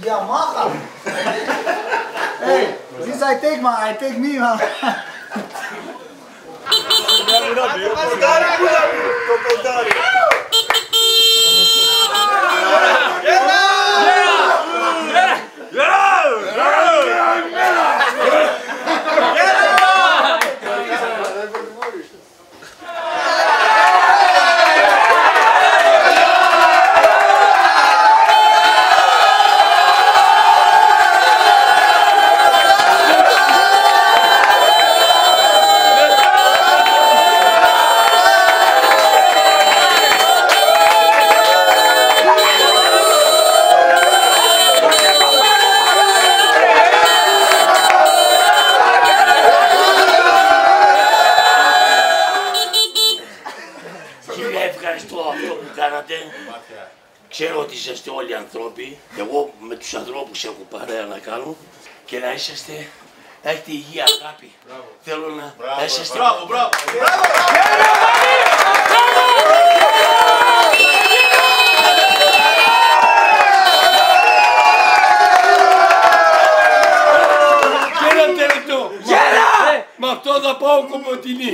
Yamaha. Hey, this I take me, man. Ξέρω ότι είσαστε όλοι ανθρώποι, εγώ με τους ανθρώπους έχω παρέα να κάνω και να είσαστε, να έχετε υγεία, αγάπη. Θέλω να είσαστε... Μπράβο, μπράβο! Γέρα τελεκτό! Γέρα! Με αυτό θα πάω κομμωτινή!